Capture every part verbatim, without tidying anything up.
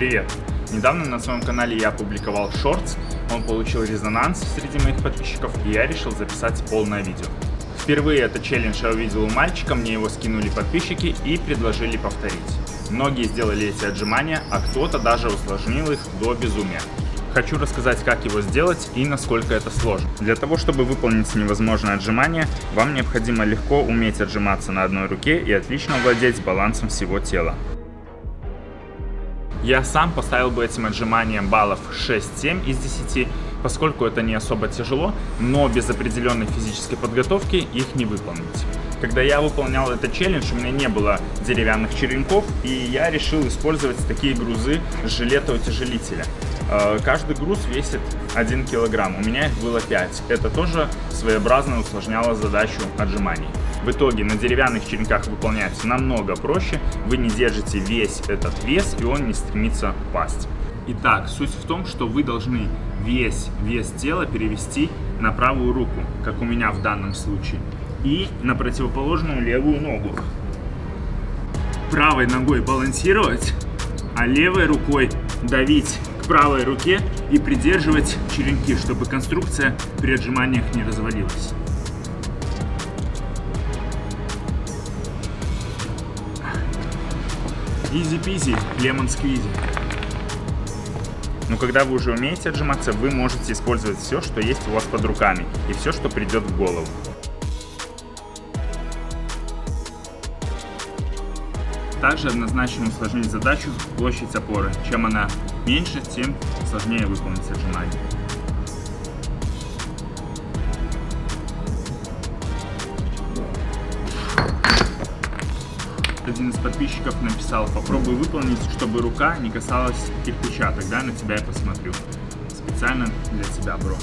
Привет! Недавно на своем канале я опубликовал шортс, он получил резонанс среди моих подписчиков, и я решил записать полное видео. Впервые этот челлендж я увидел у мальчика, мне его скинули подписчики и предложили повторить. Многие сделали эти отжимания, а кто-то даже усложнил их до безумия. Хочу рассказать, как его сделать и насколько это сложно. Для того, чтобы выполнить невозможное отжимание, вам необходимо легко уметь отжиматься на одной руке и отлично владеть балансом всего тела. Я сам поставил бы этим отжиманиям баллов шесть-семь из десяти, поскольку это не особо тяжело, но без определенной физической подготовки их не выполнить. Когда я выполнял этот челлендж, у меня не было деревянных черенков, и я решил использовать такие грузы с жилета-утяжелителя. Каждый груз весит один килограмм, у меня их было пять. Это тоже своеобразно усложняло задачу отжиманий. В итоге на деревянных черенках выполняется намного проще, вы не держите весь этот вес, и он не стремится упасть. Итак, суть в том, что вы должны весь вес тела перевести на правую руку, как у меня в данном случае, и на противоположную левую ногу. Правой ногой балансировать, а левой рукой давить к правой руке и придерживать черенки, чтобы конструкция при отжиманиях не развалилась. Изи-пизи, лемон-сквизи. Но когда вы уже умеете отжиматься, вы можете использовать все, что есть у вас под руками, и все, что придет в голову. Также однозначно усложнить задачу площадь опоры. Чем она меньше, тем сложнее выполнить отжимание. Один из подписчиков написал: попробуй выполнить, чтобы рука не касалась кирпича, тогда на тебя я посмотрю. Специально для тебя, бро.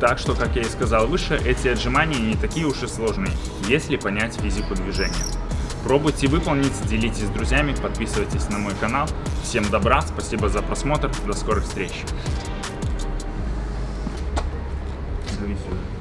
Так что, как я и сказал выше, эти отжимания не такие уж и сложные, если понять физику движения. Пробуйте выполнить, делитесь с друзьями, подписывайтесь на мой канал. Всем добра, спасибо за просмотр, до скорых встреч. Зависит.